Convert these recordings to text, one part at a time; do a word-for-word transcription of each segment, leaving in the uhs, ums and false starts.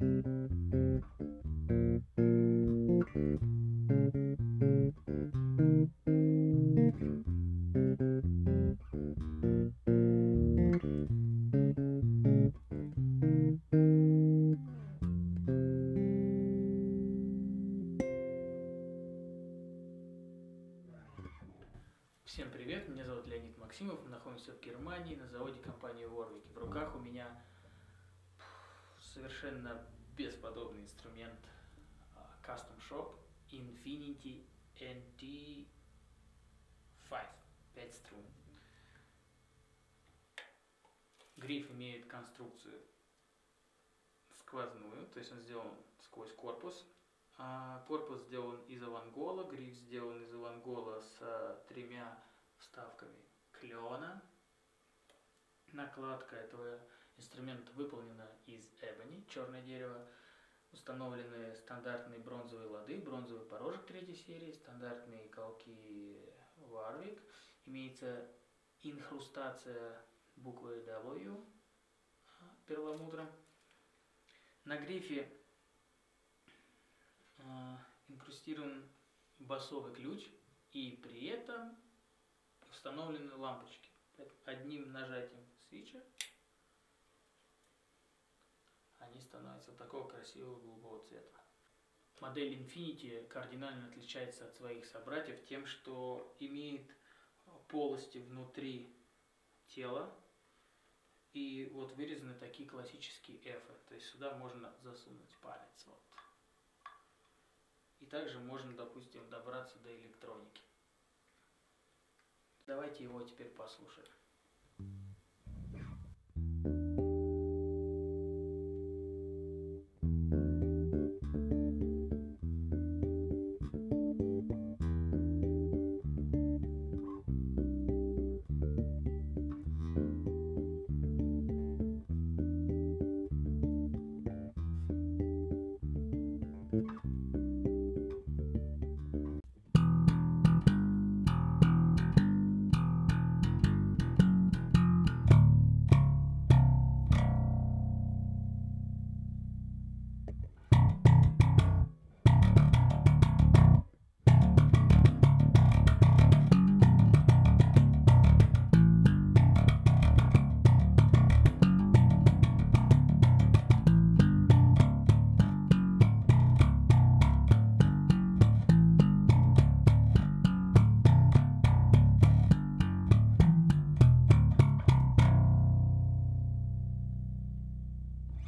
Всем привет, меня зовут Леонид Максимов, мы находимся в Германии на заводе компании Warwick. В руках у меня совершенно бесподобный инструмент Custom Shop Infinity эн ти пять, пять струн. Гриф имеет конструкцию сквозную, то есть он сделан сквозь корпус. Корпус сделан из авангола, гриф сделан из авангола с тремя вставками клёна. Накладка этого инструмента выполнена из эбони, черное дерево. Установлены стандартные бронзовые лады, бронзовый порожек третьей серии, стандартные колки Warwick. Имеется инхрустация буквы W перламутром. На грифе инкрустирован басовый ключ, и при этом установлены лампочки. Одним нажатием свитча они становятся такого красивого голубого цвета. Модель Infinity кардинально отличается от своих собратьев тем, что имеет полости внутри тела, и вот вырезаны такие классические эфы, то есть сюда можно засунуть палец. Вот. И также можно, допустим, добраться до электроники. Давайте его теперь послушаем.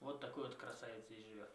Вот такой вот красавец здесь живет.